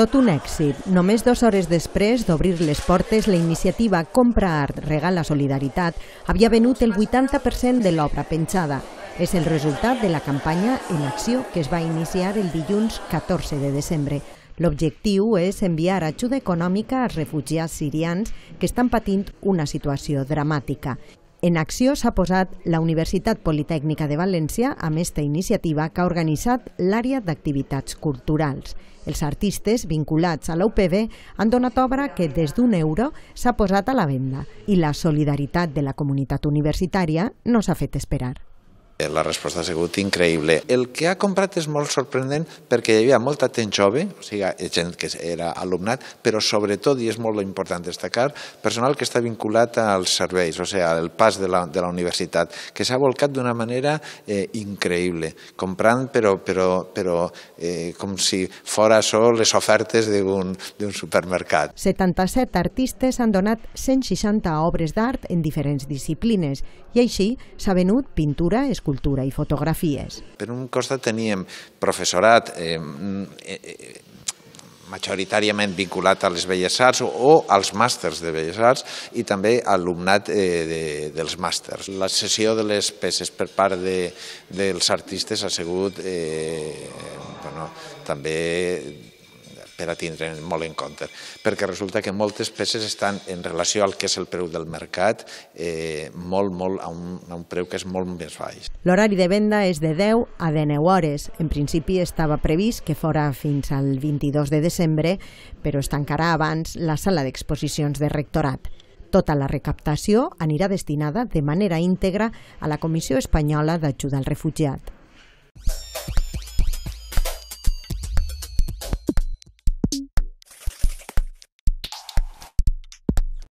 Tot un èxit. Només 2 hores després d'obrir les portes, la iniciativa Compra Art, regala solidaritat havia venut el 80% de l'obra penjada. És el resultat de la campanya en acció que es va iniciar el dilluns 14 de desembre. L'objectiu és enviar ajuda econòmica als refugiats sirians que estan patint una situació dramàtica. En acció s'ha posat la Universitat Politècnica de València amb aquesta iniciativa que ha organitzat l'Àrea d'Activitats Culturals. Els artistes vinculats a la UPB han donat obra que des d'€1 s'ha posat a la venda i la solidaritat de la comunitat universitària no s'ha fet esperar. La resposta ha sigut increïble. El que ha comprat és molt sorprenent perquè hi havia molta gent jove, o sigui, gent que era alumnat, però sobretot, i és molt important destacar, personal que està vinculat als serveis, o sigui, al pas de la universitat, que s'ha volcat d'una manera increïble, comprant però com si fora sol les ofertes d'un supermercat. 77 artistes han donat 160 obres d'art en diferents disciplines i així s'ha venut pintura, escultura, cultura i fotografies. Per un costat teníem professorat majoritàriament vinculat a les belles arts o als màsters de belles arts i també alumnat dels màsters. La cessió de les peces per part dels artistes ha sigut també per a tindre molt en compte, perquè resulta que moltes peces estan en relació al que és el preu del mercat a un preu que és molt més baix. L'horari de venda és de 10 a 19 hores. En principi estava previst que fora fins al 22 de desembre, però es tancarà abans la sala d'exposicions de Rectorat. Tota la recaptació anirà destinada de manera íntegra a la Comissió Espanyola d'Ajuda al Refugiat.